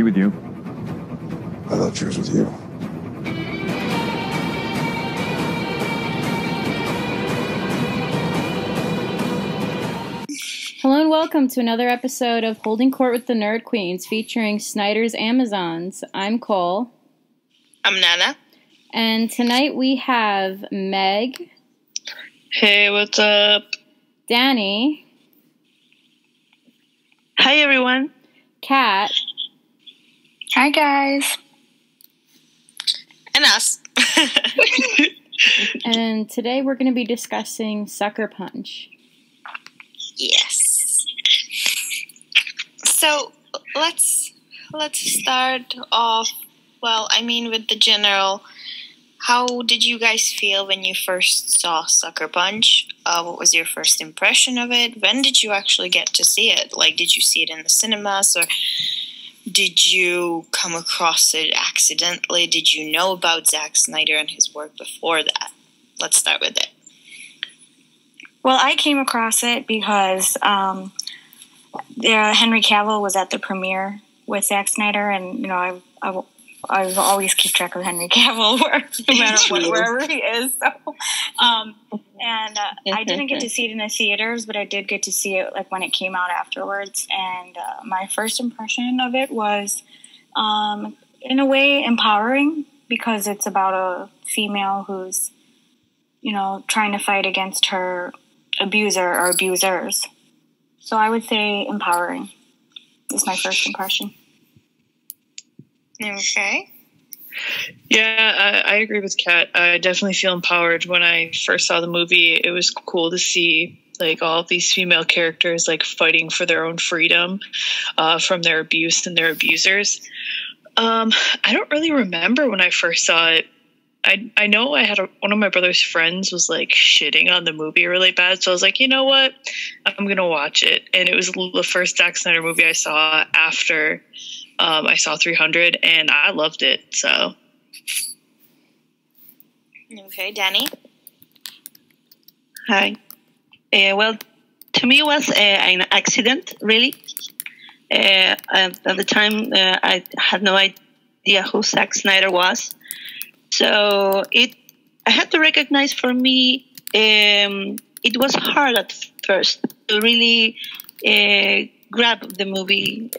she with you? I thought she was with you. Hello and welcome to another episode of Holding Court with the Nerd Queens featuring Snyder's Amazons. I'm Cole. I'm Nana. And tonight we have Meg. Hey, what's up? Danny. Hi, everyone. Kat. Hi, guys. And us. And today we're going to be discussing Sucker Punch. Yes. So let's start off, well, I mean, with the general. How did you guys feel when you first saw Sucker Punch? What was your first impression of it? When did you actually get to see it? Like, did you see it in the cinemas, or did you come across it accidentally? Did you know about Zack Snyder and his work before that? Let's start with it. Well, I came across it because Henry Cavill was at the premiere with Zack Snyder, and you know I've always keep track of Henry Cavill no matter wherever he is. So, I didn't get to see it in the theaters, but I did get to see it like when it came out afterwards. And my first impression of it was, in a way, empowering, because it's about a female who's, you know, trying to fight against her abuser or abusers. So I would say empowering is my first impression. Okay. Yeah, I agree with Kat. I definitely feel empowered when I first saw the movie. It was cool to see like all of these female characters like fighting for their own freedom from their abuse and their abusers. I don't really remember when I first saw it. I know I had one of my brother's friends was like shitting on the movie really bad, so I was like, you know what, I'm gonna watch it. And it was the first Zack Snyder movie I saw after I saw 300, and I loved it. So okay, Danny. Hi. Well, to me it was an accident, really. At the time, I had no idea who Zack Snyder was. So I had to recognize, for me, it was hard at first to really grab the movie.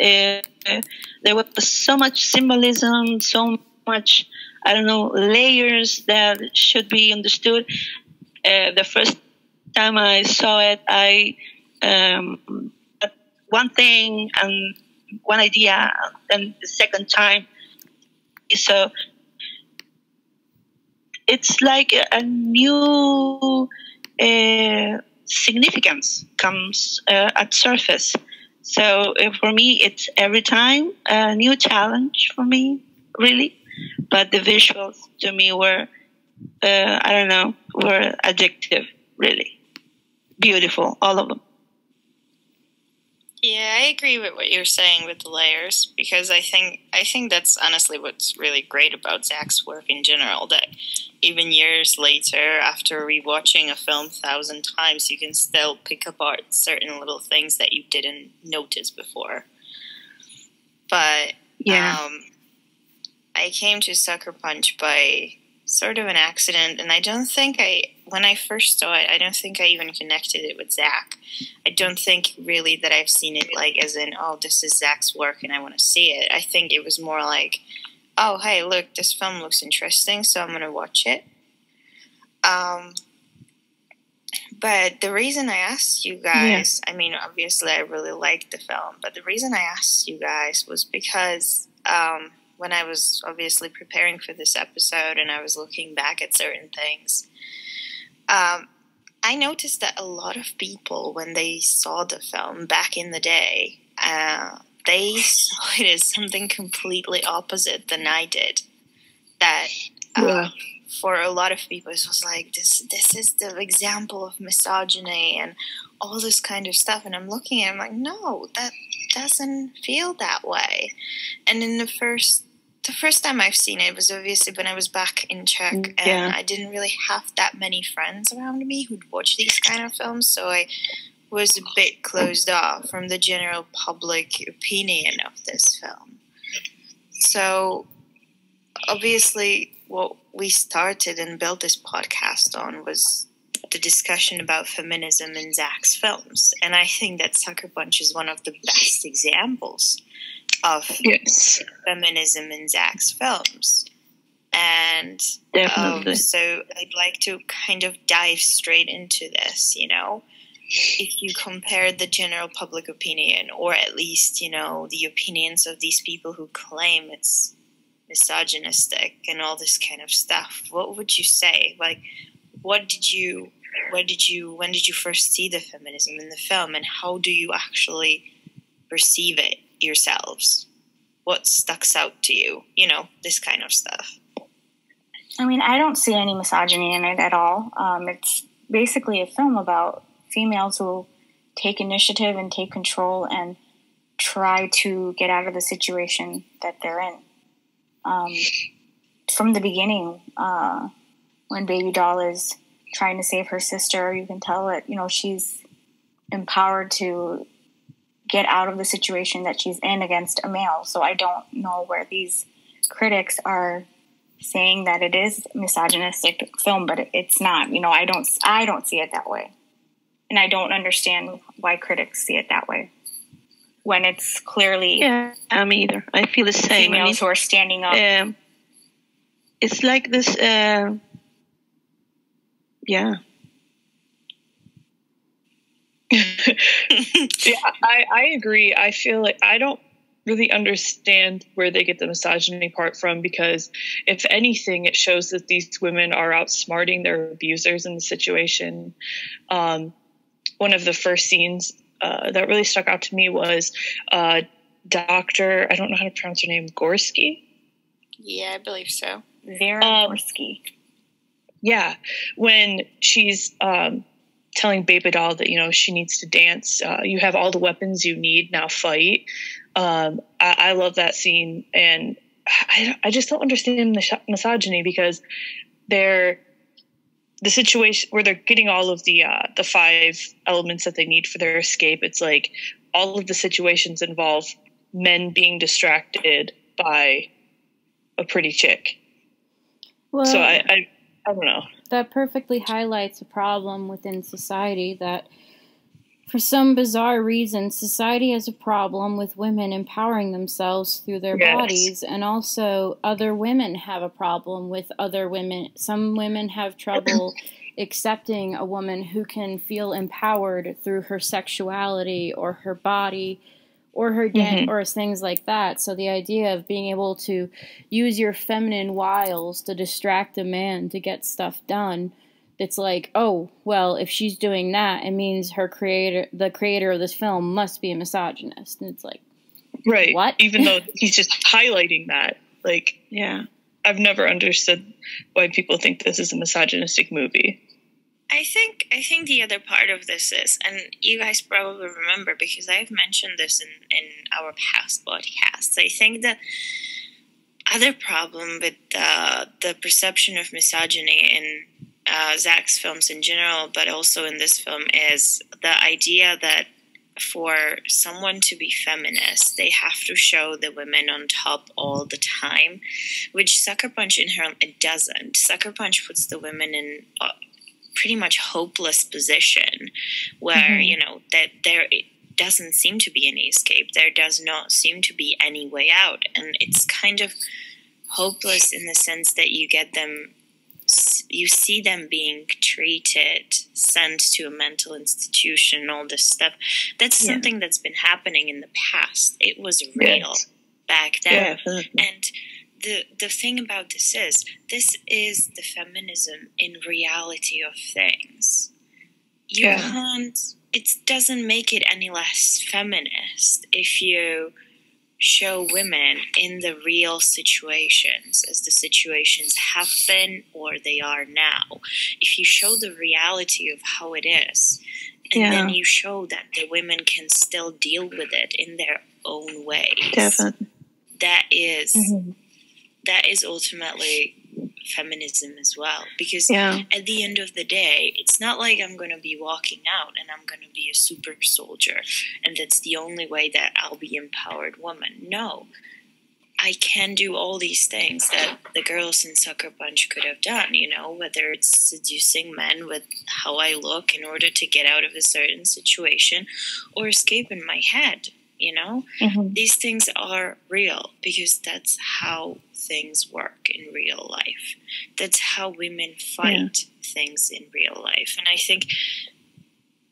There was so much symbolism, so much, I don't know, layers that should be understood. The first time I saw it, I had one thing and one idea, and the second time, so it's like a new significance comes at surface. So for me, it's every time a new challenge for me, really. But the visuals to me were, I don't know, were addictive, really. Beautiful, all of them. Yeah, I agree with what you're saying with the layers, because I think that's honestly what's really great about Zack's work in general, that even years later, after rewatching a film 1,000 times, you can still pick apart certain little things that you didn't notice before. But yeah, I came to Sucker Punch by sort of an accident, and I don't think when I first saw it, I don't think I even connected it with Zack. I don't think really that I've seen it like as in, oh, this is Zack's work and I want to see it. I think it was more like, oh, hey, look, this film looks interesting, so I'm going to watch it. But the reason I asked you guys, yeah. I mean, obviously I really liked the film, but the reason I asked you guys was because when I was obviously preparing for this episode and I was looking back at certain things, I noticed that a lot of people, when they saw the film back in the day, they saw it as something completely opposite than I did. That for a lot of people, it was like, this is the example of misogyny and all this kind of stuff. And I'm looking at it, I'm like, no, that doesn't feel that way. And in the first time I've seen it was obviously when I was back in Czech, and I didn't really have that many friends around me who'd watch these kind of films, so I was a bit closed off from the general public opinion of this film. So obviously what we started and built this podcast on was the discussion about feminism in Zack's films. And I think that Sucker Punch is one of the best examples of feminism in Zack's films. And so I'd like to kind of dive straight into this, you know. If you compare the general public opinion, or at least, you know, the opinions of these people who claim it's misogynistic and all this kind of stuff, what would you say? Like, what did you, where did you, when did you first see the feminism in the film, and how do you actually perceive it yourselves? What stucks out to you? You know, this kind of stuff. I mean, I don't see any misogyny in it at all. It's basically a film about females who take initiative and take control and try to get out of the situation that they're in. From the beginning, when Baby Doll is trying to save her sister, you can tell that, you know, she's empowered to get out of the situation that she's in against a male. So I don't know where these critics are saying that it is misogynistic film, but it's not. You know, I don't see it that way. And I don't understand why critics see it that way when it's clearly... Yeah, me either. I feel the same. Females who are standing up. It's like this... yeah. I agree. I feel like I don't really understand where they get the misogyny part from, because if anything, it shows that these women are outsmarting their abusers in the situation. One of the first scenes that really stuck out to me was Dr. I don't know how to pronounce her name. Gorski? Yeah, I believe so. Vera Gorski. Yeah. When she's telling Baby Doll that, you know, she needs to dance. You have all the weapons you need. Now fight. I love that scene. And I just don't understand the misogyny, because they're... the situation where they're getting all of the 5 elements that they need for their escape, it's like all of the situations involve men being distracted by a pretty chick. Well, so I don't know. That perfectly highlights a problem within society, that for some bizarre reason, society has a problem with women empowering themselves through their bodies, and also other women have a problem with other women. Some women have trouble accepting a woman who can feel empowered through her sexuality or her body or her dance or things like that. So the idea of being able to use your feminine wiles to distract a man to get stuff done, it's like, oh, well, if she's doing that, it means her creator, the creator of this film, must be a misogynist. And it's like, right. What? Even though he's just highlighting that. Like, yeah, I've never understood why people think this is a misogynistic movie. I think the other part of this is, and you guys probably remember because I've mentioned this in our past podcasts, I think that other problem with the perception of misogyny in Zack's films in general, but also in this film, is the idea that for someone to be feminist, they have to show the women on top all the time, which Sucker Punch inherently doesn't. Sucker Punch puts the women in a pretty much hopeless position where, you know, that there doesn't seem to be any escape. There does not seem to be any way out. And it's kind of hopeless in the sense that you get them... you see them being treated, sent to a mental institution, all this stuff. That's something that's been happening in the past. It was real back then. Yeah. And the thing about this is the feminism in reality of things. You can't, it doesn't make it any less feminist if you show women in the real situations as the situations have been or they are now. If you show the reality of how it is, and then you show that the women can still deal with it in their own ways, that is ultimately feminism as well, because at the end of the day, it's not like I'm going to be walking out and I'm going to be a super soldier and that's the only way that I'll be empowered woman. No, I can do all these things that the girls in Sucker Punch could have done, you know, whether it's seducing men with how I look in order to get out of a certain situation or escape in my head, you know. Mm-hmm. These things are real because that's how things work in real life. That's how women fight things in real life. And I think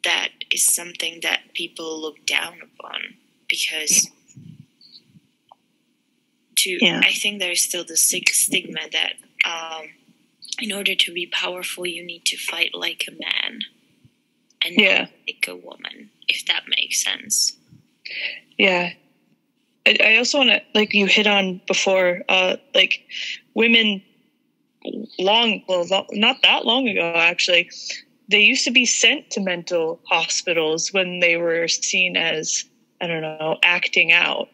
that is something that people look down upon because... I think there's still the stigma that in order to be powerful, you need to fight like a man and not like a woman, if that makes sense. Yeah. I also want to, like you hit on before, like women not that long ago, actually, they used to be sent to mental hospitals when they were seen as, I don't know, acting out.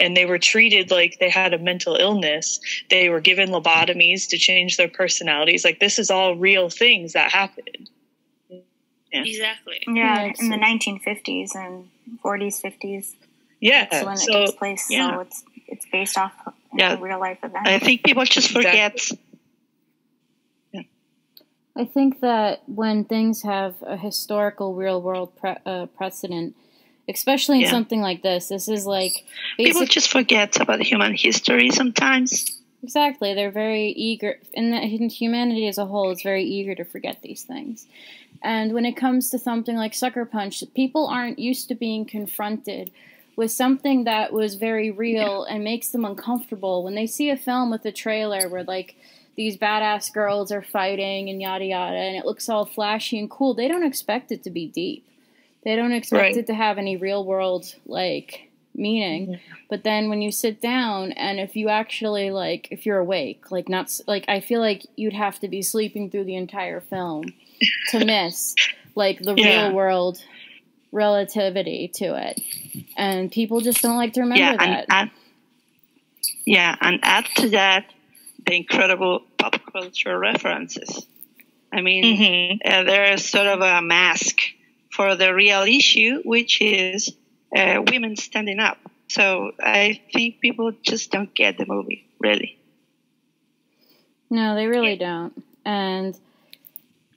And they were treated like they had a mental illness. They were given lobotomies to change their personalities. Like, this is all real things that happened. Yeah. Exactly. Yeah, in the 1950s and 40s, 50s. Yeah. That's when it takes place. Yeah. So it's based off of a real-life event. I think people just forget. Yeah. I think that when things have a historical real-world precedent, especially in something like this. This is like... people just forget about human history sometimes. Exactly. They're very eager... And humanity as a whole is very eager to forget these things. And when it comes to something like Sucker Punch, people aren't used to being confronted with something that was very real and makes them uncomfortable. When they see a film with a trailer where, like, these badass girls are fighting and yada yada, and it looks all flashy and cool, they don't expect it to be deep. They don't expect it to have any real-world, like, meaning. Yeah. But then when you sit down and if you actually, like, if you're awake, like, not, like, I feel like you'd have to be sleeping through the entire film to miss, like, the real-world relativity to it. And people just don't like to remember that. And add to that the incredible pop culture references. I mean, there is sort of a mask for the real issue, which is women standing up. So I think people just don't get the movie, really. No, they really don't. And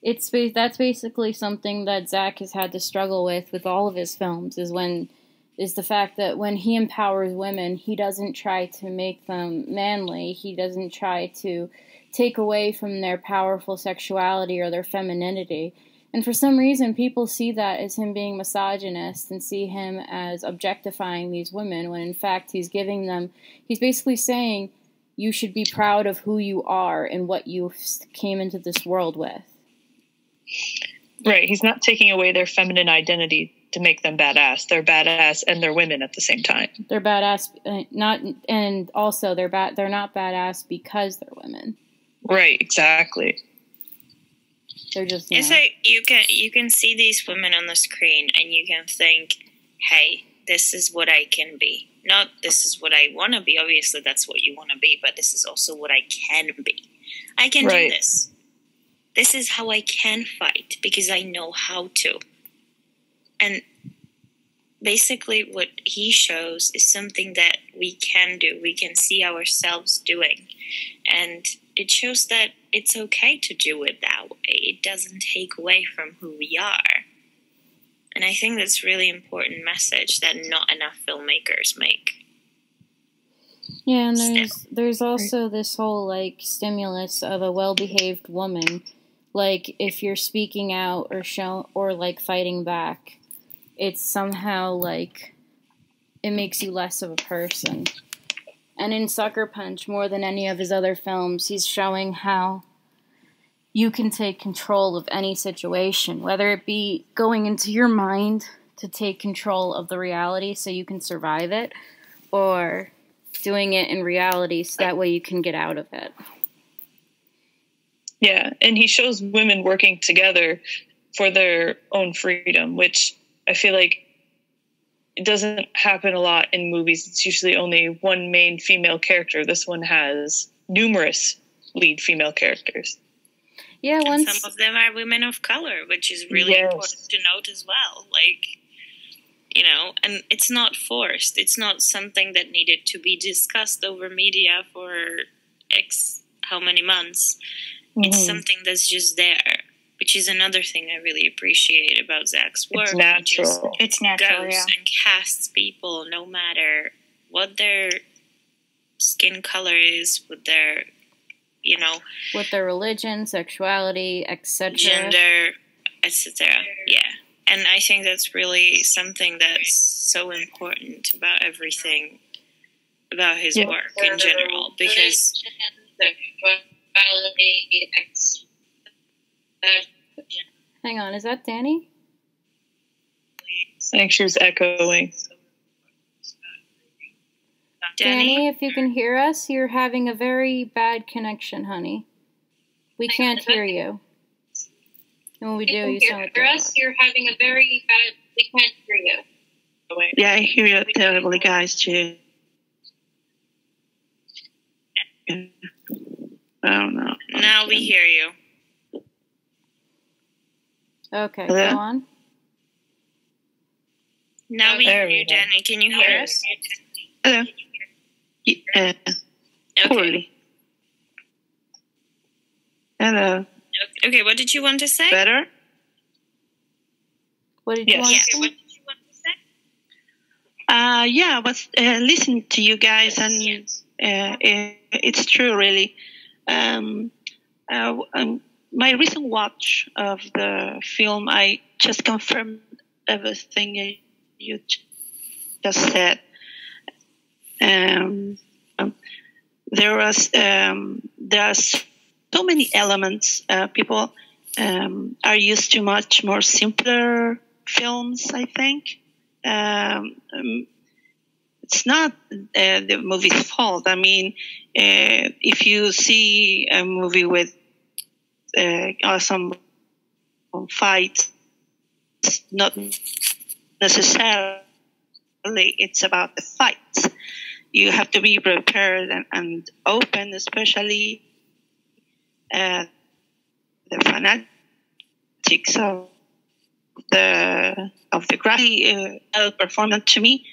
that's basically something that Zack has had to struggle with all of his films, is the fact that when he empowers women, he doesn't try to make them manly. He doesn't try to take away from their powerful sexuality or their femininity. And for some reason, people see that as him being misogynist and see him as objectifying these women when, in fact, he's basically saying you should be proud of who you are and what you came into this world with. Right. He's not taking away their feminine identity to make them badass. They're badass and they're women at the same time. They're badass, they're not badass because they're women. Right, exactly. They're just, it's like you can see these women on the screen and you can think, hey, this is what I can be. Not this is what I want to be. Obviously, that's what you want to be, but this is also what I can be. I can do this. This is how I can fight because I know how to. And basically what he shows is something that we can do. We can see ourselves doing. And it shows that it's okay to do it that way. It doesn't take away from who we are. And I think that's a really important message that not enough filmmakers make. Yeah, and there's also this whole, like, stimulus of a well-behaved woman. Like, if you're speaking out or like, fighting back, it's somehow, like, it makes you less of a person. And in Sucker Punch, more than any of his other films, he's showing how you can take control of any situation, whether it be going into your mind to take control of the reality so you can survive it, or doing it in reality so that way you can get out of it. Yeah, and he shows women working together for their own freedom, which I feel like it doesn't happen a lot in movies. It's usually only one main female character. This one has numerous lead female characters. Yeah, and some of them are women of color, which is really important to note as well. Like, you know, and it's not forced. It's not something that needed to be discussed over media for X how many months. Mm-hmm. It's something that's just there, which is another thing I really appreciate about Zack's work. It's natural. It's natural, goes and casts people no matter what their skin color is, what their, you know... What their religion, sexuality, etc. Gender, etc. Yeah. And I think that's really something that's so important about everything, about his work in general, because... Hang on, is that Danny? I think she was echoing. Danny, if you can hear us, you're having a very bad connection, honey. We can't hear you. And when we do, you sound like that. If you can hear us, you're having a very bad... We can't hear you. Yeah, I hear you terribly, guys, too. I don't know. Now we hear you. Okay, go on. Now we hear you, Danny. Can you hear us? Hello. Yeah. Okay. Hello. Okay, what did you want to say? Better? What did you want to say? Yeah, I was listening to you guys, and it's true, really. My recent watch of the film, I just confirmed everything you just said. There are so many elements. People are used to much more simpler films, I think. It's not the movie's fault. I mean, if you see a movie with awesome fights, it's not necessarily it's about the fights. You have to be prepared and open, especially the fanatics of the graphic performance. To me,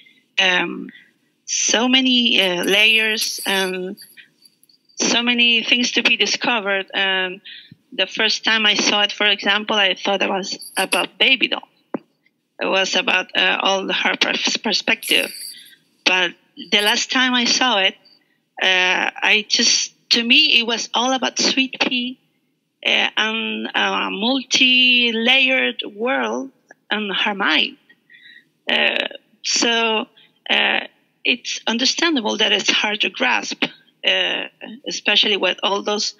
so many layers and so many things to be discovered. And the first time I saw it, for example, I thought it was about Baby Doll. It was about all her perspective, but the last time I saw it, to me, it was all about Sweet Pea and a multi-layered world and her mind. So it's understandable that it's hard to grasp, especially with all those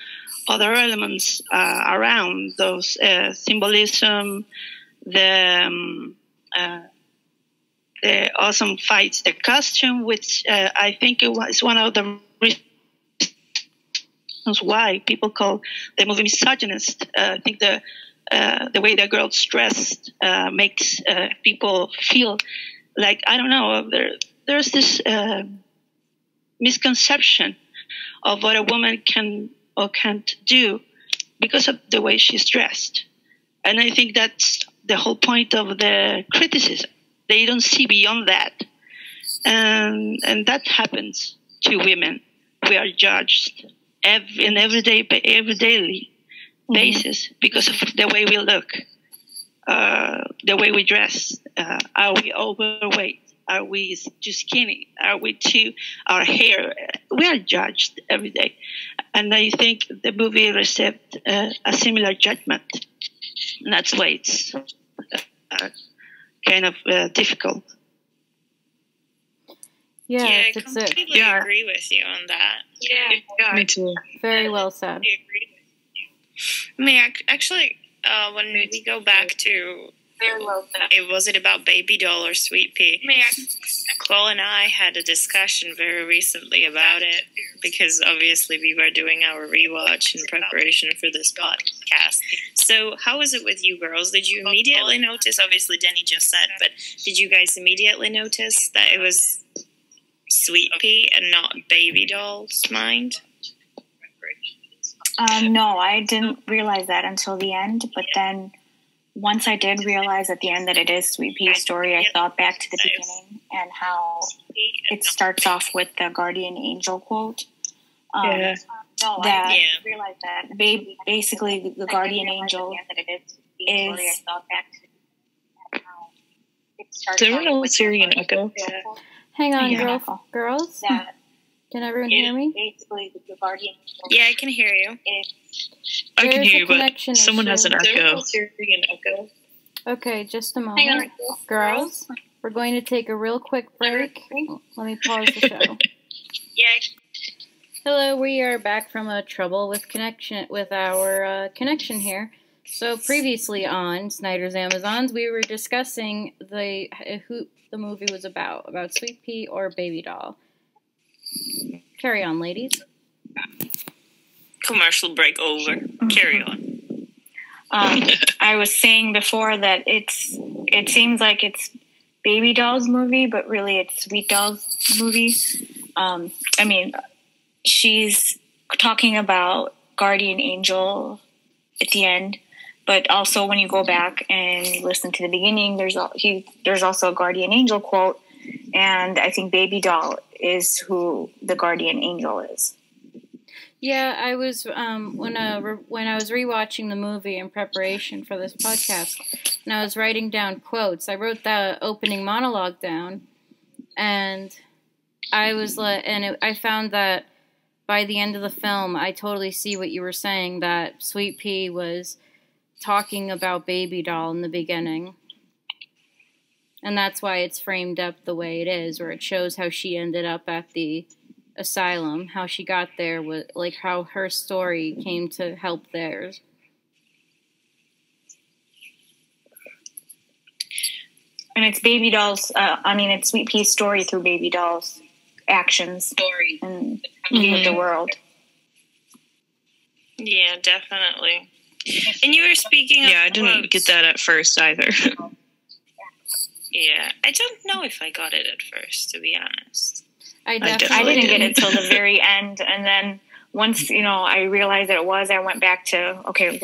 other elements around, those symbolism, the awesome fights, the costume, which I think it was one of the reasons why people call the movie misogynist. I think the way the girls dressed makes people feel like, I don't know, there's this misconception of what a woman can or can't do because of the way she's dressed. And I think that's the whole point of the criticism. They don't see beyond that. And that happens to women. We are judged in every daily basis because of the way we look, the way we dress. Are we overweight? Are we too skinny? Are we too, our hair? We are judged every day. And I think the movie received a similar judgment. And that's why it's kind of difficult. Yeah, I completely agree with you on that. Yeah. Me too. Very well said. I mean, actually, when we go back to, was it about Baby Doll or Sweet Pea? Cole and I had a discussion very recently about it, because obviously we were doing our rewatch in preparation for this podcast. So how was it with you girls? Did you immediately notice, obviously Danny just said, but did you guys immediately notice that it was Sweet Pea and not Baby Doll's mind? No, I didn't realize that until the end, but then once I did realize at the end that it is Sweet Pea's story, I thought back to the beginning and how it starts off with the guardian angel quote. I realized that. Basically, the guardian angel is... Does everyone know Syrian echo? Hang on, girls. Can everyone hear me? Basically, the guardian angel. Yeah, I can hear you. I can hear you, but someone has an echo. Okay, just a moment. Hang on, girls, we're going to take a real quick break. Let me pause the show. Hello, we are back from a trouble with connection with our connection here. So previously on Snyder's Amazons, we were discussing who the movie was about Sweet Pea or Baby Doll. Carry on, ladies. Commercial break over. Carry on. I was saying before that it seems like it's Baby Doll's movie, but really it's Sweet Doll's movie. She's talking about Guardian Angel at the end, but also when you go back and listen to the beginning, there's also a Guardian Angel quote, and I think Baby Doll is who the Guardian Angel is. Yeah, I was when I was rewatching the movie in preparation for this podcast, and I was writing down quotes. I wrote the opening monologue down, and I found that. By the end of the film, I totally see what you were saying, that Sweet Pea was talking about Baby Doll in the beginning. And that's why it's framed up the way it is, where it shows how she ended up at the asylum, how she got there, like how her story came to help theirs. And it's Baby Doll's, it's Sweet Pea's story through Baby Doll's actions and with the world. Yeah, definitely. And you were speaking of I didn't get that at first either. Yeah, I don't know if I got it at first, to be honest. I definitely didn't get it till the very end, and then once, I realized that I went back to, let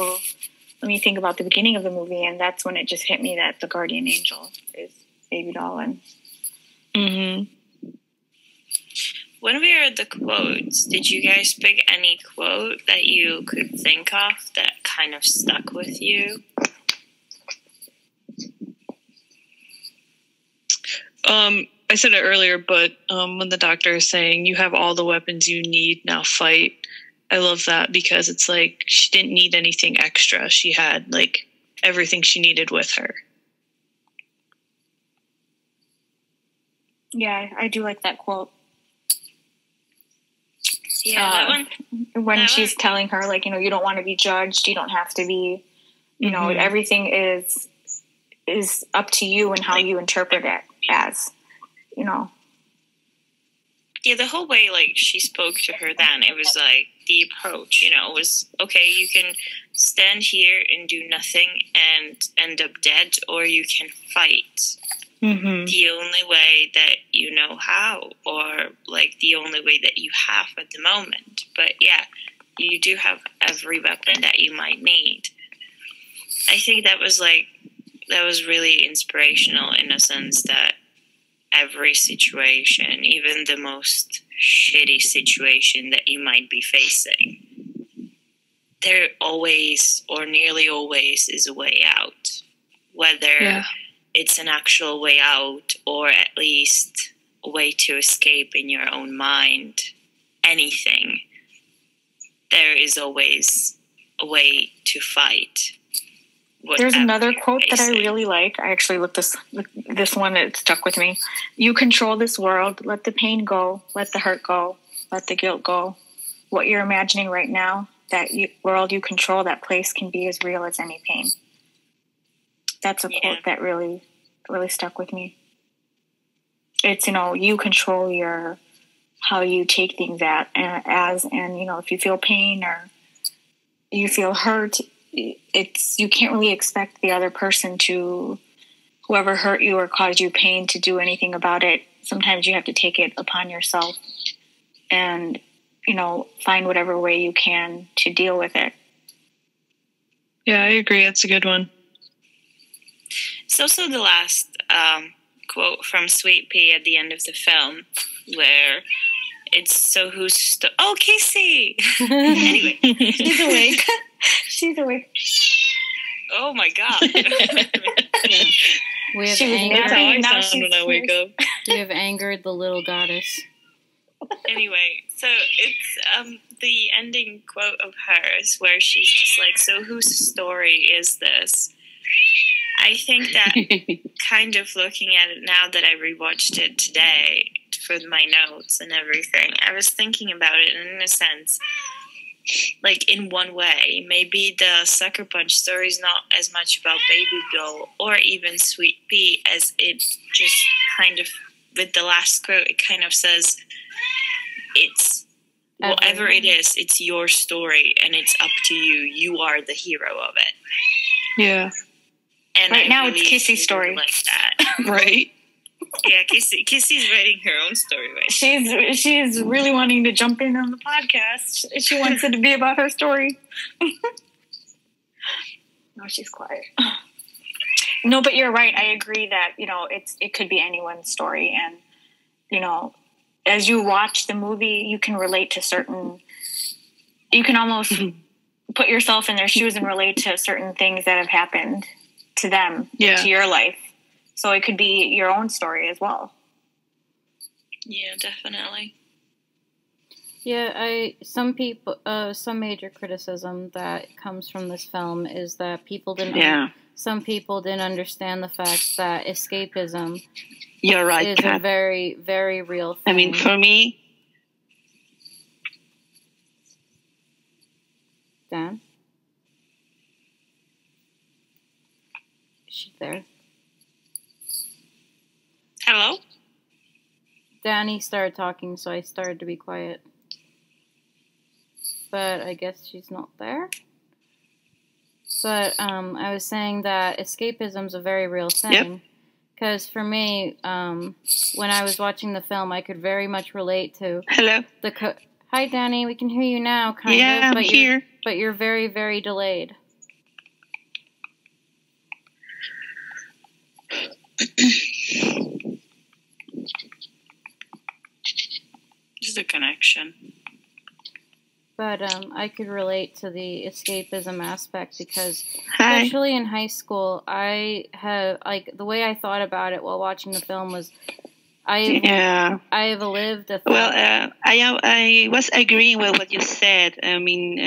me think about the beginning of the movie, and that's when it just hit me that the Guardian Angel is Baby Doll. When we heard the quotes, did you guys pick any quote that you could think of that kind of stuck with you? I said it earlier, but when the doctor is saying, "You have all the weapons you need, now fight," I love that because it's like she didn't need anything extra. She had like everything she needed with her. Yeah, I do like that quote. Yeah, that one. When she's telling her, like, you don't want to be judged, you don't have to be, everything is up to you and how you interpret it as, Yeah, the whole way, like, she spoke to her then, it was, like, the approach, it was, okay, you can stand here and do nothing and end up dead, or you can fight. The only way that you know how, or like the only way that you have at the moment. But yeah, you do have every weapon that you might need. I think that was really inspirational in a sense that every situation, even the most shitty situation that you might be facing, there always or nearly always is a way out. Whether... Yeah. It's an actual way out, or at least a way to escape in your own mind. Anything. There is always a way to fight. There's another quote that I really like. I actually looked this one, it stuck with me. "You control this world. Let the pain go. Let the hurt go. Let the guilt go. What you're imagining right now, world you control, that place can be as real as any pain." That's a quote that really, really stuck with me. It's, you control how you take things if you feel pain or you feel hurt, you can't really expect the other person whoever hurt you or caused you pain to do anything about it. Sometimes you have to take it upon yourself and, find whatever way you can to deal with it. Yeah, I agree. That's a good one. It's also the last quote from Sweet Pea at the end of the film, where it's, so who's... oh, Casey! Anyway. She's awake. She's awake. Oh, my God. Yeah. We have We have angered the little goddess. Anyway, so it's the ending quote of hers where she's just like, so whose story is this? I think that kind of looking at it now that I rewatched it today for my notes and everything, I was thinking about it, and in a sense, like in one way, maybe the Sucker Punch story is not as much about Baby Doll or even Sweet Pea as it just kind of, with the last quote, it kind of says, it's whatever it is, it's your story and it's up to you. You are the hero of it. Yeah. And right now it's Kissy's story. Like that. Right. Yeah, Kissy's writing her own story right now. She's really wanting to jump in on the podcast. She wants it to be about her story. No, she's quiet. No, but you're right. I agree that, you know, it could be anyone's story. And, you know, as you watch the movie, you can relate to certain... You can almost put yourself in their shoes and relate to certain things that have happened to them, yeah, to your life. So it could be your own story as well. Yeah, definitely. Yeah, some major criticism that comes from this film is that some people didn't understand the fact that escapism is Kat. A very, very real thing. I mean, for me... Dan? She's there. Hello? Danny started talking, so I started to be quiet. But I guess she's not there. But I was saying that escapism is a very real thing. Because for me, when I was watching the film, I could very much relate to... Hello? Hi, Danny. We can hear you now, kind of. Yeah, I'm here. But you're very, very delayed. Just a connection. But I could relate to the escapism aspect because, especially in high school, I have, like, the way I thought about it while watching the film was, I have lived a film. Well, I was agreeing with what you said. I mean,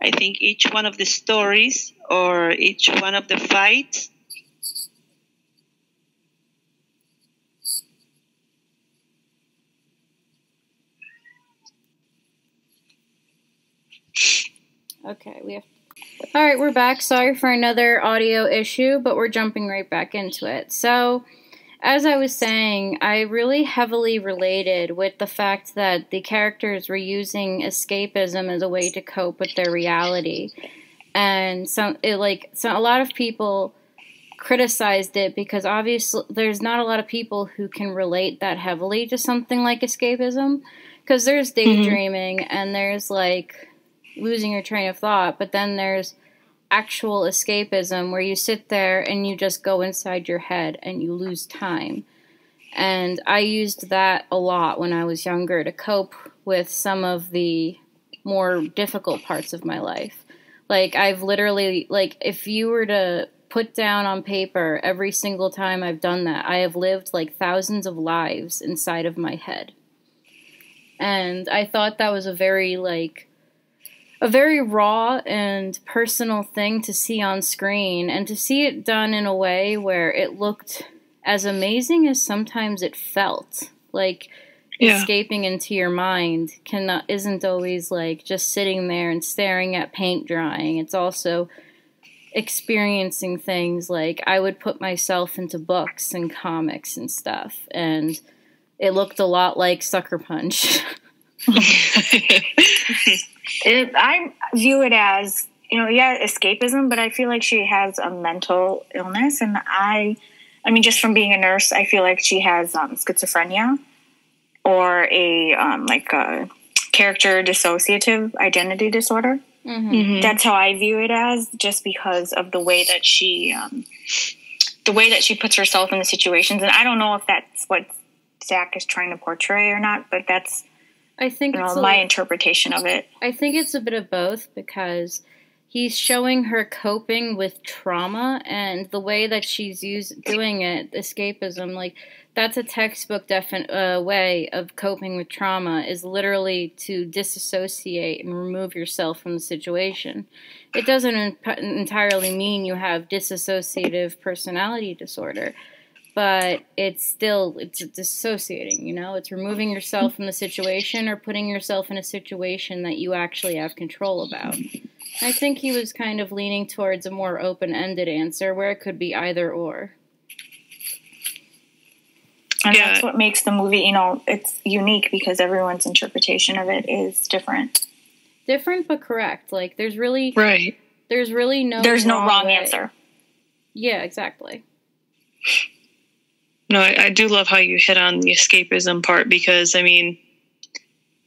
I think each one of the stories or each one of the fights. Okay, all right, we're back. Sorry for another audio issue, but we're jumping right back into it. So, as I was saying, I really heavily related with the fact that the characters were using escapism as a way to cope with their reality. And so a lot of people criticized it because obviously there's not a lot of people who can relate that heavily to something like escapism, because there's daydreaming and there's like losing your train of thought, but then there's actual escapism where you sit there and you just go inside your head and you lose time. And I used that a lot when I was younger to cope with some of the more difficult parts of my life. Like, I've literally, like, if you were to put down on paper every single time I've done that, I have lived like thousands of lives inside of my head. And I thought that was a very raw and personal thing to see on screen, and to see it done in a way where it looked as amazing as sometimes it felt. Like, escaping into your mind isn't always like just sitting there and staring at paint drying. It's also experiencing things. Like, I would put myself into books and comics and stuff, and it looked a lot like Sucker Punch. I view it as, you know, escapism, but I feel like she has a mental illness, and I mean, just from being a nurse, I feel like she has schizophrenia or a character dissociative identity disorder. Mm-hmm. That's how I view it as, just because of the way that she the way that she puts herself in the situations. And I don't know if that's what Zack is trying to portray or not, but that's, I think, you know, my interpretation of it. I think it's a bit of both, because he's showing her coping with trauma, and the way that she's doing it, escapism, like, that's a textbook way of coping with trauma, is literally to disassociate and remove yourself from the situation. It doesn't entirely mean you have dissociative personality disorder, but it's dissociating, you know? It's removing yourself from the situation or putting yourself in a situation that you actually have control about. I think he was kind of leaning towards a more open-ended answer where it could be either or. And yeah, that's what makes the movie, you know, it's unique because everyone's interpretation of it is different. Different but correct. Like, there's really... Right. There's really no... There's no wrong answer. Yeah, exactly. No, I do love how you hit on the escapism part, because, I mean,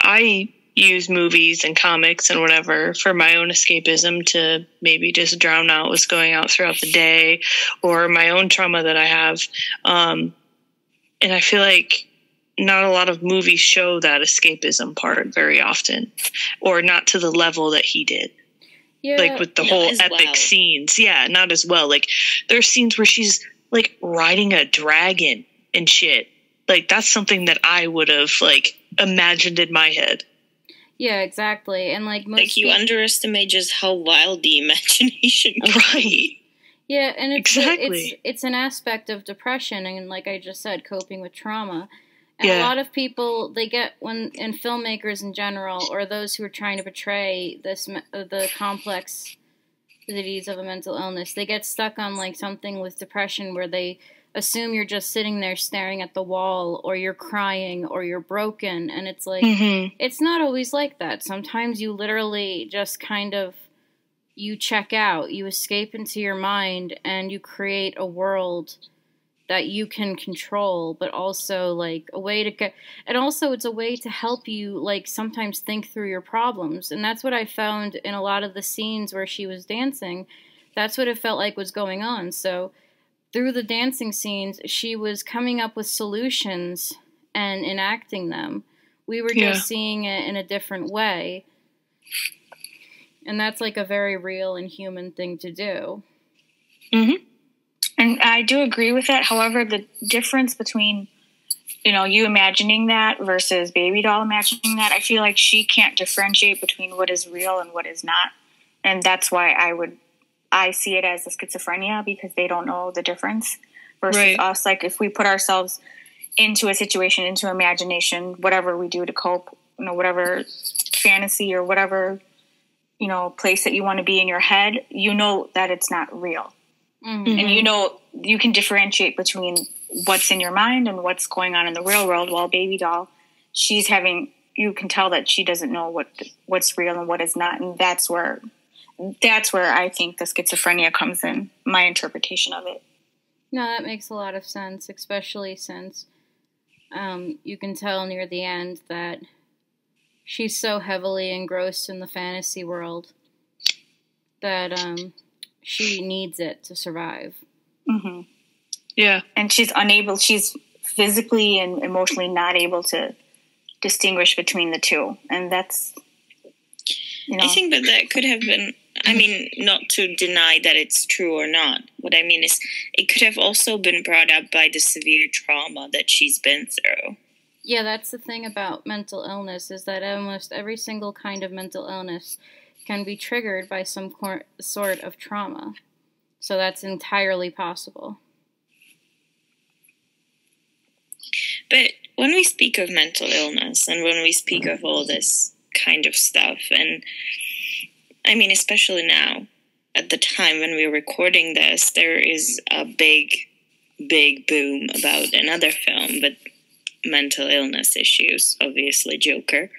I use movies and comics and whatever for my own escapism to maybe just drown out what's going on throughout the day or my own trauma that I have. And I feel like not a lot of movies show that escapism part very often, or not to the level that he did. Yeah, like with the whole epic scenes. Yeah, not as well. Like, there's scenes where she's like riding a dragon and shit. Like, that's something that I would have like imagined in my head. Yeah, exactly. And like, most like, you underestimate just how wild the imagination is. Right. Yeah, and it's an aspect of depression, and like I just said, coping with trauma. And yeah, a lot of people, they get and filmmakers in general, or those who are trying to portray the complexities of a mental illness, they get stuck on like something with depression where they assume you're just sitting there staring at the wall, or you're crying, or you're broken. And it's like, it's not always like that. Sometimes you literally just kind of, you check out, you escape into your mind, and you create a world that you can control, but also like a way to get, and also it's a way to help you like sometimes think through your problems. And that's what I found in a lot of the scenes where she was dancing. That's what it felt like was going on. So through the dancing scenes, she was coming up with solutions and enacting them. We were just seeing it in a different way. And that's like a very real and human thing to do. Mm-hmm. And I do agree with that. However, the difference between, you know, you imagining that versus Baby Doll imagining that, I feel like she can't differentiate between what is real and what is not. And that's why I see it as a schizophrenia, because they don't know the difference versus us. Like, if we put ourselves into a situation, into imagination, whatever we do to cope, you know, whatever fantasy or whatever, you know, place that you want to be in your head, you know that it's not real. And you know, you can differentiate between what's in your mind and what's going on in the real world. While Baby Doll, she's having, you can tell that she doesn't know what's real and what is not. And that's where I think the schizophrenia comes in, my interpretation of it. No, that makes a lot of sense, especially since you can tell near the end that she's so heavily engrossed in the fantasy world that she needs it to survive. Mm-hmm. Yeah. And she's physically and emotionally not able to distinguish between the two. And that's, you know. I think that could have been... I mean, not to deny that it's true or not. What I mean is, it could have also been brought up by the severe trauma that she's been through. Yeah, that's the thing about mental illness, is that almost every single kind of mental illness can be triggered by some sort of trauma. So that's entirely possible. But when we speak of mental illness, and when we speak of all this kind of stuff, and... I mean, especially now, at the time when we're recording this, there is a big, big boom about another film with mental illness issues, obviously Joker.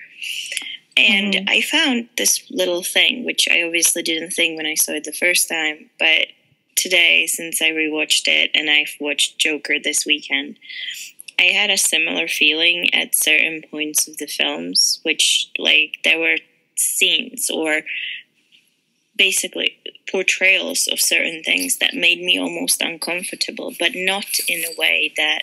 And I found this little thing, which I obviously didn't think when I saw it the first time, but today, since I rewatched it, and I've watched Joker this weekend, I had a similar feeling at certain points of the films, which, like, there were scenes or basically portrayals of certain things that made me almost uncomfortable, but not in a way that,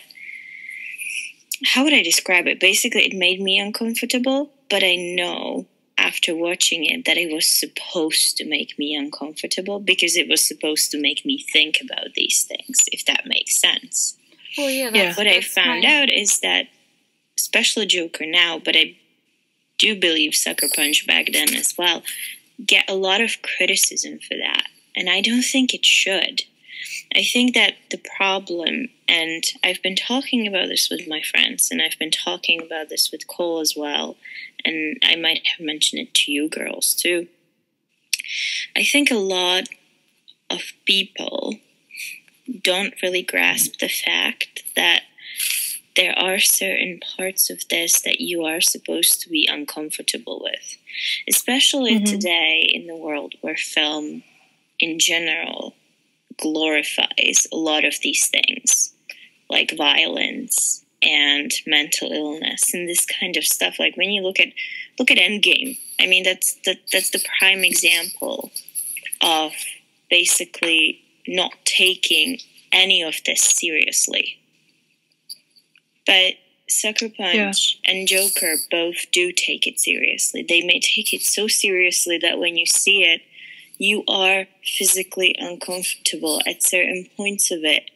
how would I describe it? Basically, it made me uncomfortable, but I know after watching it that it was supposed to make me uncomfortable because it was supposed to make me think about these things, if that makes sense. Well, yeah, that's, what I found out is that, especially Joker now, but I do believe Sucker Punch back then as well, get a lot of criticism for that. And I don't think it should. I think that the problem, and I've been talking about this with my friends, and I've been talking about this with Cole as well, and I might have mentioned it to you girls too. I think a lot of people don't really grasp the fact that there are certain parts of this that you are supposed to be uncomfortable with, especially today in the world where film in general glorifies a lot of these things, like violence and mental illness and this kind of stuff. Like when you look at Endgame, I mean, that's the prime example of basically not taking any of this seriously. But Sucker Punch and Joker both do take it seriously. They may take it so seriously that when you see it, you are physically uncomfortable at certain points of it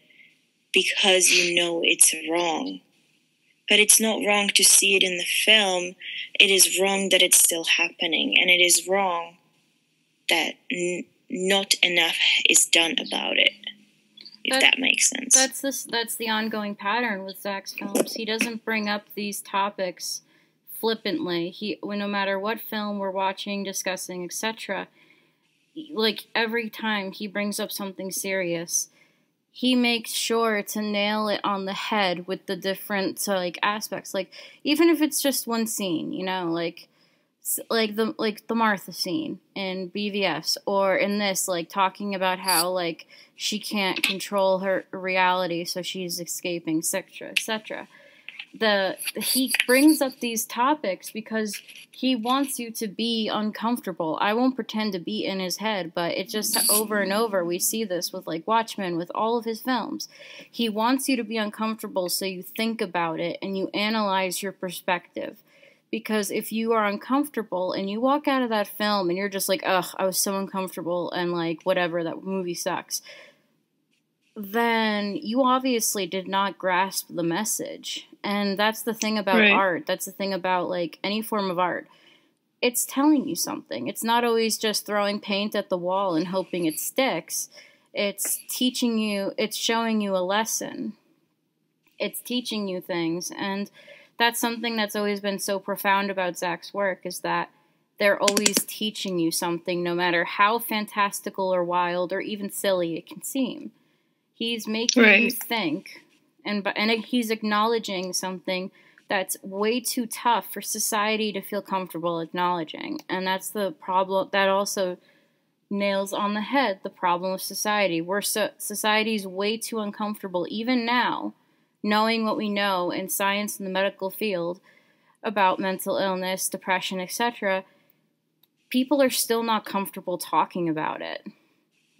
because you know it's wrong. But it's not wrong to see it in the film. It is wrong that it's still happening. And it is wrong that not enough is done about it. If that makes sense. That's the ongoing pattern with Zack's films. He doesn't bring up these topics flippantly. No matter what film we're watching, discussing, etc., like every time he brings up something serious, he makes sure to nail it on the head with the different aspects. Like even if it's just one scene, you know, like the Martha scene in BVS, or in this, talking about how she can't control her reality, so she's escaping, etc., etc. He brings up these topics because he wants you to be uncomfortable. I won't pretend to be in his head, but it just over and over we see this with Watchmen, with all of his films. He wants you to be uncomfortable so you think about it and you analyze your perspective. Because if you are uncomfortable and you walk out of that film and you're just like, ugh, I was so uncomfortable and whatever, that movie sucks, then you obviously did not grasp the message. And that's the thing about art. That's the thing about any form of art. It's telling you something. It's not always just throwing paint at the wall and hoping it sticks. It's teaching you, it's showing you a lesson. It's teaching you things. And that's something that's always been so profound about Zack's work, is that they're always teaching you something, no matter how fantastical or wild or even silly it can seem. He's making you think, and he's acknowledging something that's way too tough for society to feel comfortable acknowledging. And that's the problem. That also nails on the head the problem of society. Society's way too uncomfortable, even now, knowing what we know in science and the medical field about mental illness, depression, etc., people are still not comfortable talking about it.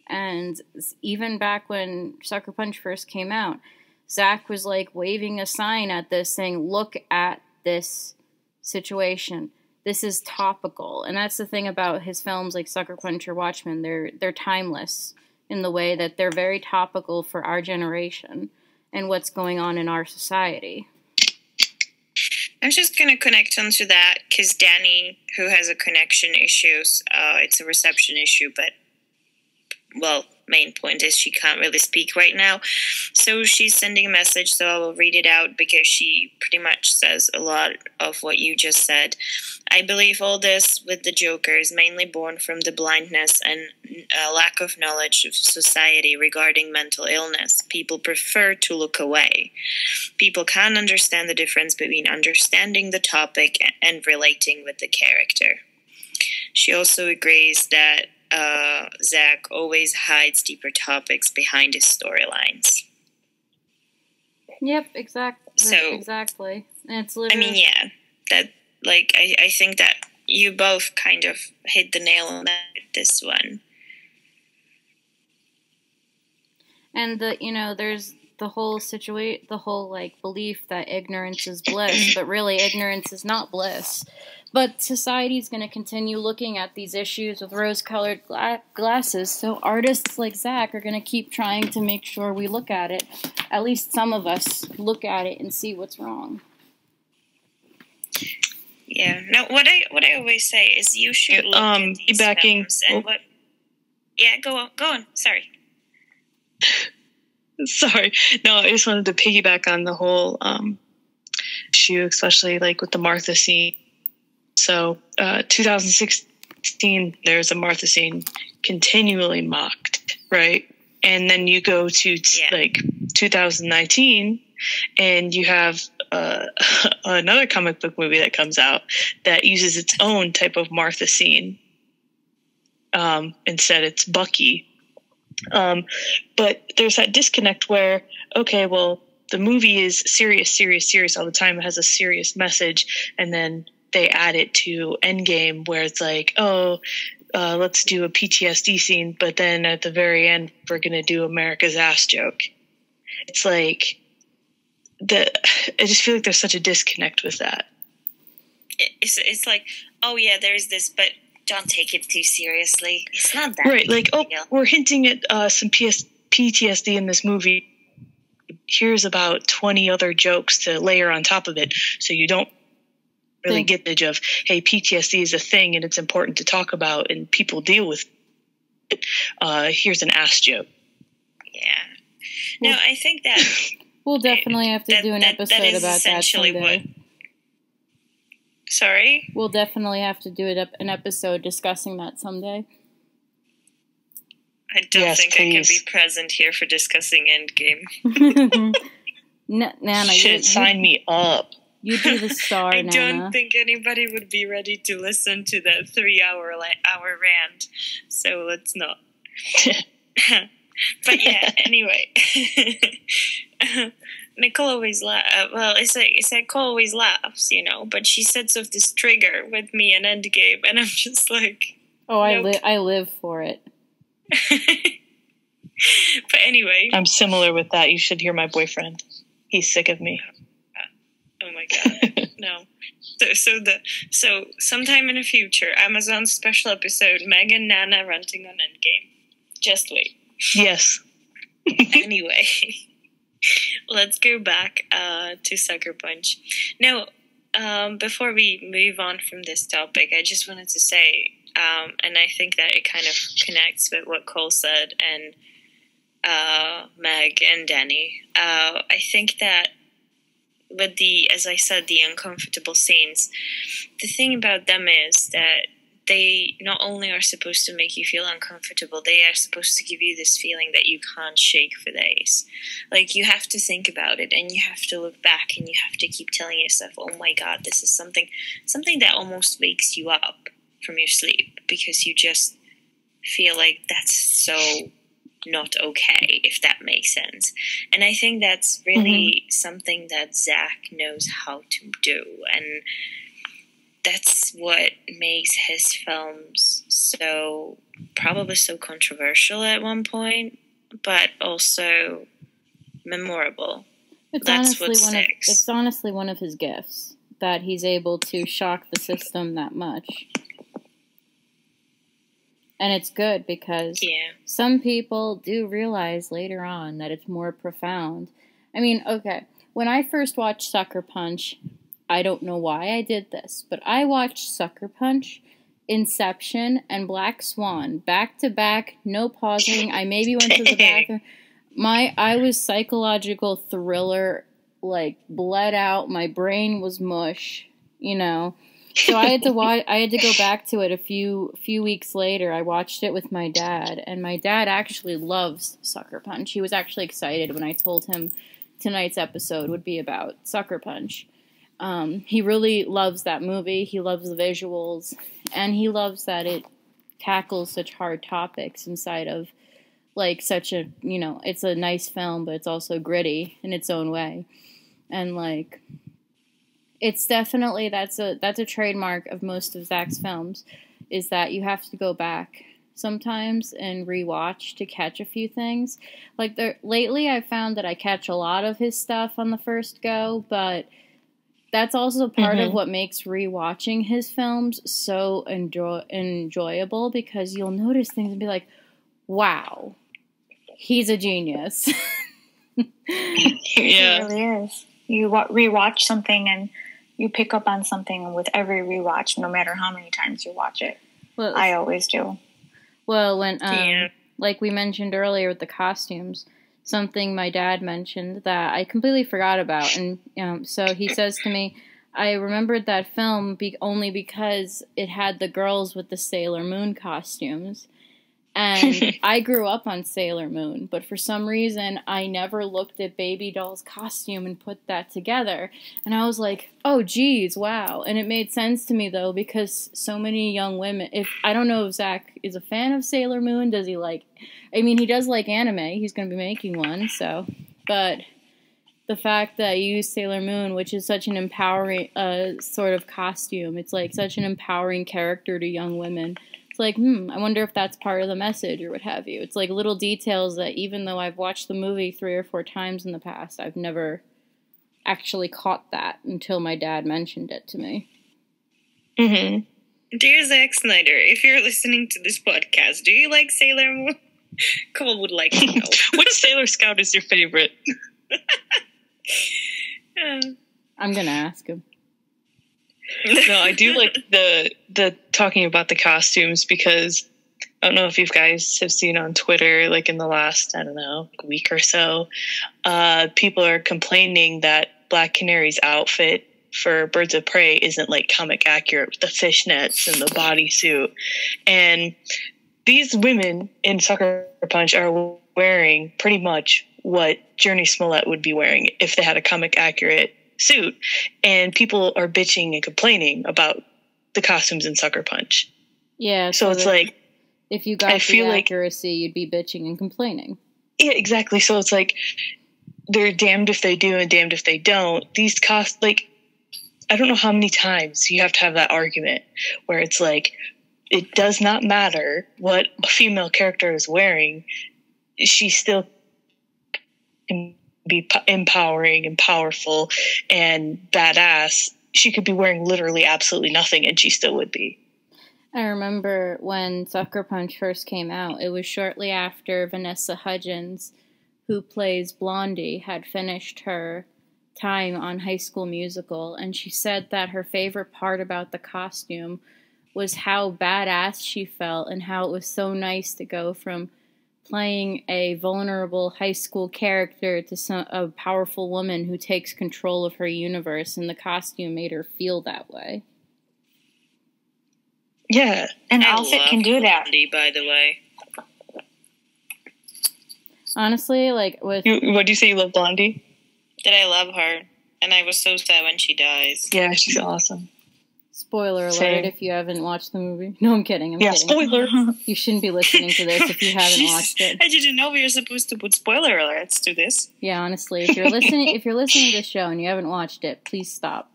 And even back when Sucker Punch first came out, Zack was waving a sign at this saying, look at this situation. This is topical. And that's the thing about his films like Sucker Punch or Watchmen. They're timeless in the way that they're very topical for our generation and what's going on in our society. I'm just going to connect onto that, because Danny, who has a connection issue, it's a reception issue, but, well, main point is she can't really speak right now. So she's sending a message, so I will read it out, because she pretty much says a lot of what you just said. I believe all this with the Joker is mainly born from the blindness and lack of knowledge of society regarding mental illness. People prefer to look away. People can't understand the difference between understanding the topic and relating with the character. She also agrees that Zack always hides deeper topics behind his storylines. Yep, exactly. Exactly. It's literally, I mean, yeah, that. I think that you both kind of hit the nail on that. this one. And there's the whole situation, the whole belief that ignorance is bliss, but really ignorance is not bliss. But society's going to continue looking at these issues with rose-colored glasses, so artists like Zack are going to keep trying to make sure we look at it. At least some of us look at it and see what's wrong. Yeah. Now, what I always say is you should look at these films and what... Yeah, go on. Sorry. Sorry. No, I just wanted to piggyback on the whole issue, especially with the Martha scene. So 2016, there's a Martha scene continually mocked, right? And then you go to 2019 and you have another comic book movie that comes out that uses its own type of Martha scene. Instead, it's Bucky. But there's that disconnect where, okay, well, the movie is serious, serious, serious all the time. It has a serious message. And then they add it to Endgame where it's like, oh, let's do a PTSD scene. But then at the very end, we're going to do America's ass joke. It's like, I just feel like there's such a disconnect with that. It's like, oh, yeah, there's this, but don't take it too seriously. It's not that. Right, we're hinting at some PTSD in this movie. Here's about 20 other jokes to layer on top of it, so you don't really get the idea of, hey, PTSD is a thing and it's important to talk about and people deal with it. Here's an ass joke. Yeah. Well, no, I think that... We'll definitely have to do an episode about that someday. Sorry? We'll definitely have to do an episode discussing that someday. I don't think I can be present here for discussing Endgame. Nana, sign me up. You do the star, Nana. I don't think anybody would be ready to listen to that 3 hour rant, so let's not. But yeah, anyway. Nicole always laughs. Well, it's like Nicole always laughs, but she sets off this trigger with me and Endgame, and I'm just like... Oh, nope. I live for it. But anyway... I'm similar with that. You should hear my boyfriend. He's sick of me. Oh my god, no. So sometime in the future, Amazon special episode, Meg and Nana ranting on Endgame. Just wait. Yes. Anyway... Let's go back to Sucker Punch. Now, before we move on from this topic, I just wanted to say, and I think that it kind of connects with what Cole said and Meg and Danny. I think that with as I said, the uncomfortable scenes, the thing about them is that they not only are supposed to make you feel uncomfortable, they are supposed to give you this feeling that you can't shake for days. Like, you have to think about it, and you have to look back, and you have to keep telling yourself, oh my god, this is something that almost wakes you up from your sleep, because you just feel like that's so not okay, if that makes sense. And I think that's really something that Zack knows how to do, and that's what makes his films probably so controversial at one point, but also memorable. It's honestly one of his gifts that he's able to shock the system that much. And it's good because some people do realize later on that it's more profound. I mean, okay, when I first watched Sucker Punch, I don't know why I did this, but I watched Sucker Punch, Inception, and Black Swan back to back, no pausing. I maybe went to the bathroom. I was psychological thriller, bled out. My brain was mush, So I had to watch. I had to go back to it a few weeks later. I watched it with my dad, and my dad actually loves Sucker Punch. He was actually excited when I told him tonight's episode would be about Sucker Punch. He really loves that movie, he loves the visuals, and he loves that it tackles such hard topics inside of, such a, it's a nice film, but it's also gritty in its own way. And, it's definitely, that's a trademark of most of Zack's films, is that you have to go back sometimes and rewatch to catch a few things. Like lately I've found that I catch a lot of his stuff on the first go, but that's also part of what makes rewatching his films so enjoyable, because you'll notice things and be like, wow, he's a genius. Yeah. It really is. You rewatch something and you pick up on something with every rewatch, no matter how many times you watch it. Well, I always do. Well, when like we mentioned earlier with the costumes, something my dad mentioned that I completely forgot about, and so he says to me, "I remembered that film only because it had the girls with the Sailor Moon costumes." And I grew up on Sailor Moon, but for some reason, I never looked at Baby Doll's costume and put that together. And I was like, oh, geez, wow. And it made sense to me, though, because so many young women, I don't know if Zach is a fan of Sailor Moon. Does he like, I mean, he does like anime. He's going to be making one, so. But the fact that you use Sailor Moon, which is such an empowering sort of costume, it's like such an empowering character to young women. It's like, I wonder if that's part of the message or what have you. It's like little details that even though I've watched the movie 3 or 4 times in the past, I've never actually caught that until my dad mentioned it to me. Dear Zack Snyder, if you're listening to this podcast, do you like Sailor Moon? Cole would like to know. Which Sailor Scout is your favorite? I'm going to ask him. No, I do like the talking about the costumes, because I don't know if you guys have seen on Twitter, like in the last, I don't know, week or so, people are complaining that Black Canary's outfit for Birds of Prey isn't like comic accurate with the fishnets and the bodysuit. And these women in Sucker Punch are wearing pretty much what Journey Smollett would be wearing if they had a comic accurate suit, and people are bitching and complaining about the costumes in Sucker Punch. Yeah, so it's like, if you got accuracy, you'd be bitching and complaining. Yeah, exactly. So it's like they're damned if they do and damned if they don't. These cost, like, I don't know how many times you have to have that argument where it's like, it does not matter what a female character is wearing, she still can be empowering and powerful and badass. She could be wearing literally absolutely nothing and she still would be. I remember when Sucker Punch first came out, it was shortly after Vanessa Hudgens, who plays Blondie, had finished her time on High School Musical, and she said that her favorite part about the costume was how badass she felt and how it was so nice to go from playing a vulnerable high school character to a powerful woman who takes control of her universe, and the costume made her feel that way. Yeah, an outfit can do that. By the way, honestly, like with what do you say? You love Blondie? Did I love her? And I was so sad when she dies. Yeah, she's awesome. Spoiler alert if you haven't watched the movie. No, I'm kidding. I'm kidding. Spoiler. You shouldn't be listening to this if you haven't watched it. I didn't know we were supposed to put spoiler alerts to this. Yeah, honestly, if you're listening to this show and you haven't watched it, please stop.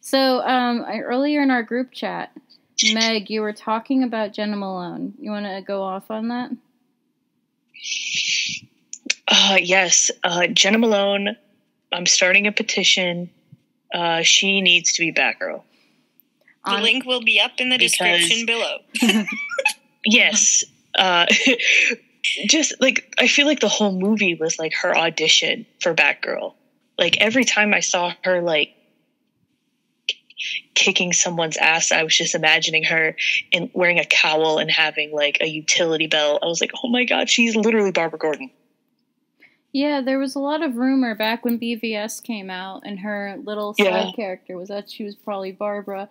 So, earlier in our group chat, Meg, you were talking about Jena Malone. You want to go off on that? Yes. Jena Malone, I'm starting a petition. She needs to be Batgirl. The link will be up in the description below. Yes. Just, like, I feel like the whole movie was, like, her audition for Batgirl. Like, every time I saw her, like, kicking someone's ass, I was just imagining her in wearing a cowl and having, like, a utility belt. I was like, oh, my God, she's literally Barbara Gordon. Yeah, there was a lot of rumor back when BVS came out and her little side character was that she was probably Barbara.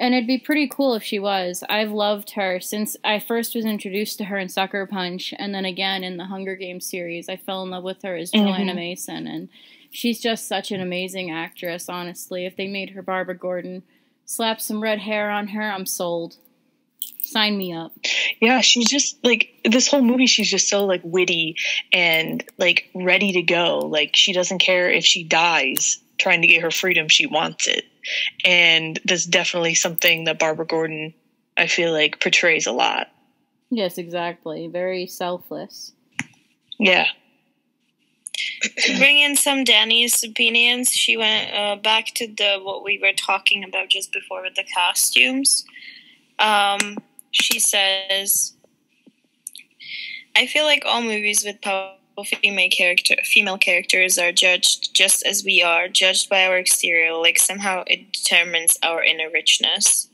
And it'd be pretty cool if she was. I've loved her since I first was introduced to her in Sucker Punch, and then again in the Hunger Games series. I fell in love with her as Joanna Mason, and she's just such an amazing actress, honestly. If they made her Barbara Gordon, slap some red hair on her, I'm sold. Sign me up. Yeah, she's just, like, this whole movie, she's just so, like, witty and, like, ready to go. Like, she doesn't care if she dies trying to get her freedom. She wants it. And that's definitely something that Barbara Gordon I feel like portrays a lot. Yes, exactly. Very selfless. Yeah. To bring in some Danny's opinions, she went back to the what we were talking about just before with the costumes. She says, I feel like all movies with powerful female characters are judged just as we are, judged by our exterior, like somehow it determines our inner richness,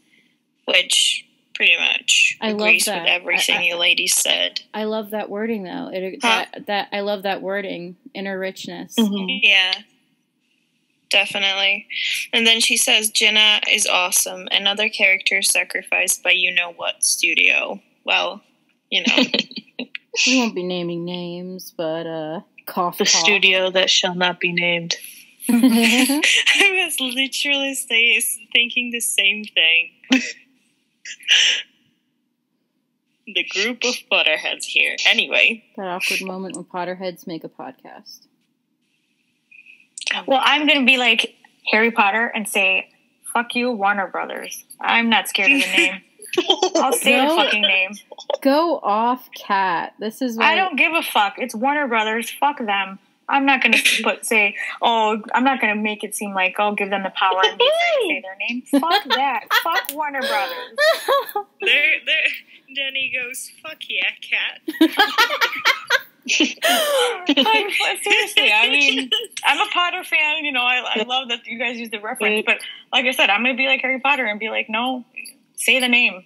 which pretty much agrees with everything you ladies said. I love that wording, though. I love that wording, inner richness. Mm-hmm. Yeah, definitely. And then she says, Jena is awesome. Another character sacrificed by you-know-what studio. Well, you know. We won't be naming names, but cough. Studio that shall not be named. I was literally thinking the same thing. The group of Potterheads here. Anyway. That awkward moment when Potterheads make a podcast. Well, I'm going to be like Harry Potter and say, fuck you, Warner Brothers. I'm not scared of the name. I'll say the fucking name. Go off, Kat. This is what I don't give a fuck. It's Warner Brothers. Fuck them. I'm not going to I'm not going to make it seem like I'll give them the power and say their name. Fuck that. Fuck Warner Brothers. Danny goes, fuck yeah, Cat. Seriously, I mean, I'm a Potter fan. You know, I love that you guys use the reference. But like I said, I'm going to be like Harry Potter and be like, no, say the name.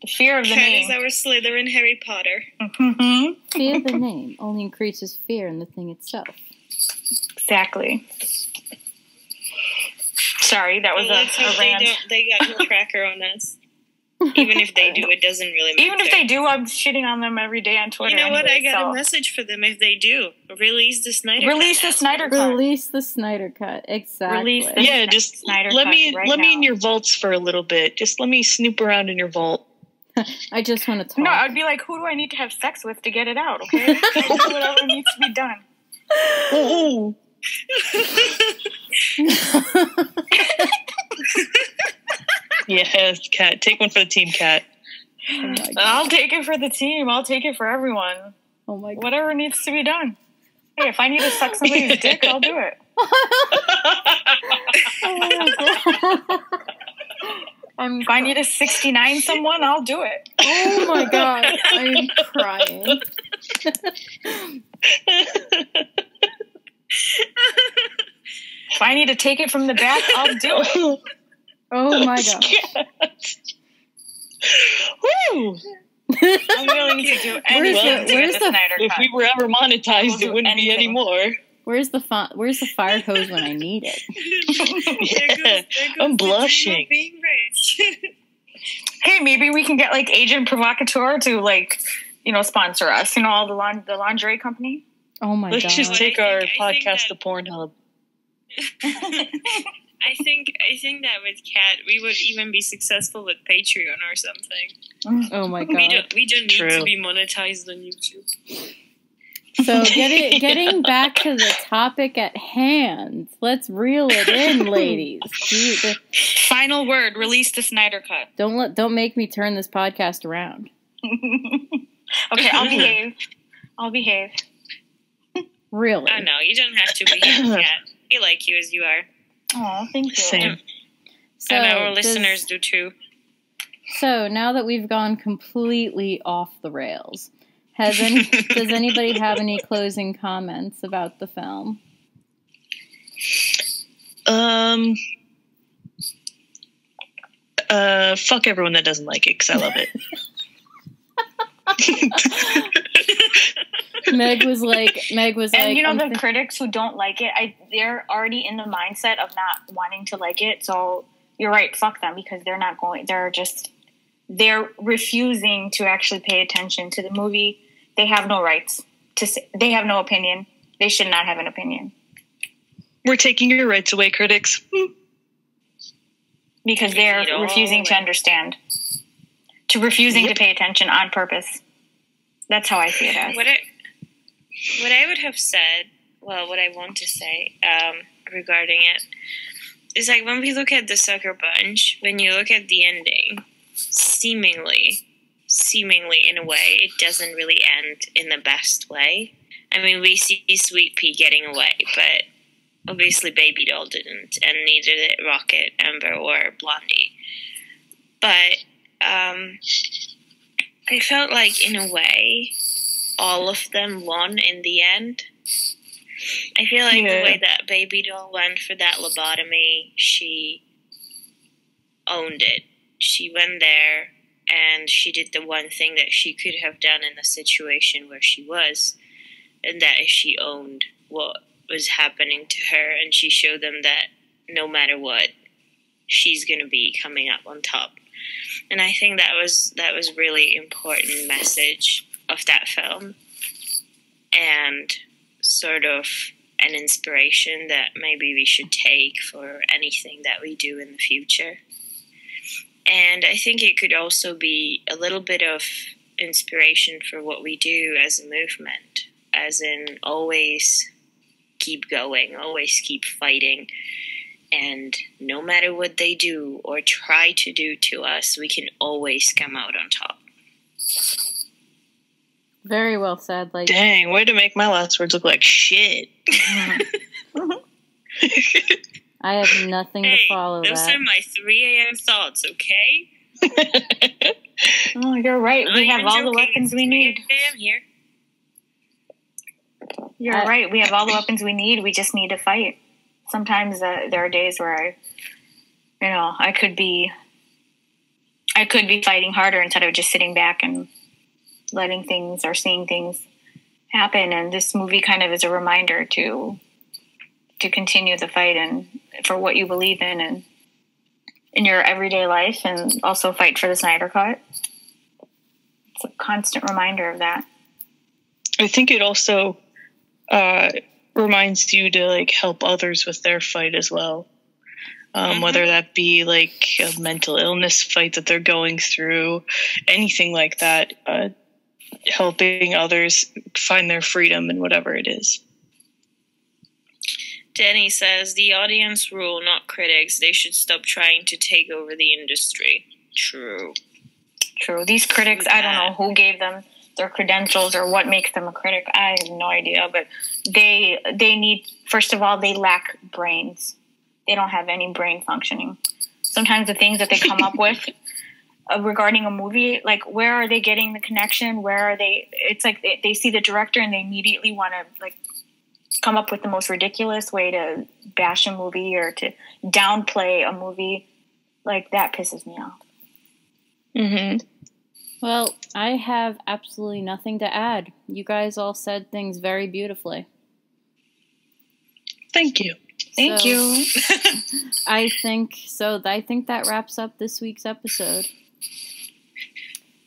The fear of the name. Cat is our Slytherin Harry Potter. Mm-hmm. Fear of the name only increases fear in the thing itself. Exactly. Sorry, that was a rant. They got no tracker on us. Even if they do, it doesn't really matter. Even if they do, I'm shitting on them every day on Twitter. You know what? Anyway, I got a message for them if they do. Release the Snyder Cut. Release the Snyder Cut. Release the Snyder Cut. Exactly. Release the Snyder Cut. Let me in your vaults for a little bit. Just let me snoop around in your vault. I just want to talk. No, I'd be like, who do I need to have sex with to get it out, okay? Whatever needs to be done. Oh. Yes, Kat. Take one for the team, Kat. Oh, I'll take it for the team. I'll take it for everyone. Oh my God. Whatever needs to be done. Hey, if I need to suck somebody's dick, I'll do it. Oh my God. If I need to 69 someone, I'll do it. Oh my God, I'm crying. If I need to take it from the back, I'll do it. Oh my God. Woo! I'm willing to do anything to get the Snyder Cut. If we were ever monetized, it wouldn't be anymore. Where's the fire hose when I need it? Yeah. there goes I'm blushing. Being rich. Hey, maybe we can get like Agent Provocateur to like, you know, sponsor us. You know, all the lingerie company. Oh my God! Let's just take our podcast to Pornhub. I think that with Kat, we would even be successful with Patreon or something. Oh my God! We don't need to be monetized on YouTube. So getting back to the topic at hand, let's reel it in, ladies. Final word: release the Snyder Cut. Don't make me turn this podcast around. Okay, I'll behave. Really? Oh no, you don't have to behave, Kat. We like you as you are. Aw, thank you. Same. So and our listeners do too. So now that we've gone completely off the rails. Does anybody have any closing comments about the film? Fuck everyone that doesn't like it, because I love it. Meg was like, you know, the critics who don't like it, they're already in the mindset of not wanting to like it. So you're right, fuck them, because they're not going. They're refusing to actually pay attention to the movie. They have no rights to say, they have no opinion. They should not have an opinion. We're taking your rights away, critics. Because they're refusing to understand. To refusing to pay attention on purpose. That's how I see it as. What I want to say regarding it is like when we look at the Sucker Punch, when you look at the ending, seemingly in a way, it doesn't really end in the best way. I mean, we see Sweet Pea getting away, but obviously Baby Doll didn't, and neither did Rocket, Ember, or Blondie. But I felt like, in a way, all of them won in the end. I feel like the way that Baby Doll went for that lobotomy, she owned it. She went there, and she did the one thing that she could have done in the situation where she was, and that is she owned what was happening to her, and she showed them that no matter what, she's going to be coming up on top. And I think that was really important message of that film, and sort of an inspiration that maybe we should take for anything that we do in the future. And I think it could also be a little bit of inspiration for what we do as a movement, as in always keep going, always keep fighting. And no matter what they do or try to do to us, we can always come out on top. Very well said. Like, dang, way to make my last words look like shit. I have nothing to follow that. Those are my 3 a.m. thoughts, okay? Oh, you're right. No, we have all the weapons we need. Here. You're right. We have all the weapons we need. We just need to fight. Sometimes there are days where I could be fighting harder instead of just sitting back and letting things or seeing things happen. And this movie kind of is a reminder to continue the fight and for what you believe in and in your everyday life, and also fight for the Snyder Cut. It's a constant reminder of that. I think it also reminds you to like help others with their fight as well. Whether that be like a mental illness fight that they're going through, anything like that, helping others find their freedom in whatever it is. Denny says, the audience rule, not critics. They should stop trying to take over the industry. True. These critics, I don't know who gave them their credentials or what makes them a critic. I have no idea, but they need, first of all, they lack brains. They don't have any brain functioning. Sometimes the things that they come up with regarding a movie, like, where are they getting the connection? Where are they? It's like they see the director and they immediately want to like come up with the most ridiculous way to bash a movie or to downplay a movie. Like, that pisses me off. Mm-hmm. Well, I have absolutely nothing to add. You guys all said things very beautifully. Thank you. Thank you. I think that wraps up this week's episode.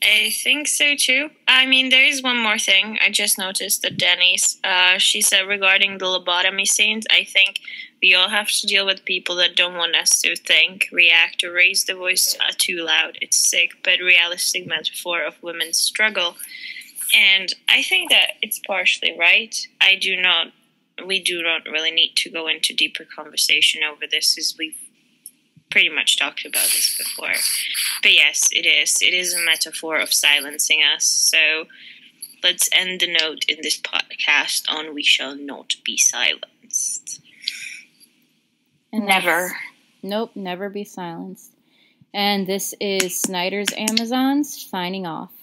I think so, too. I mean, there is one more thing. I just noticed that Denny's, she said regarding the lobotomy scenes, I think we all have to deal with people that don't want us to think, react, or raise the voice too loud. It's sick, but realistic metaphor of women's struggle. And I think that it's partially right. We do not really need to go into deeper conversation over this, as we've pretty much talked about this before. But yes, it is a metaphor of silencing us. So let's end the note in this podcast on we shall not be silenced. Never. Nope, never be silenced. And this is Snyder's Amazons signing off.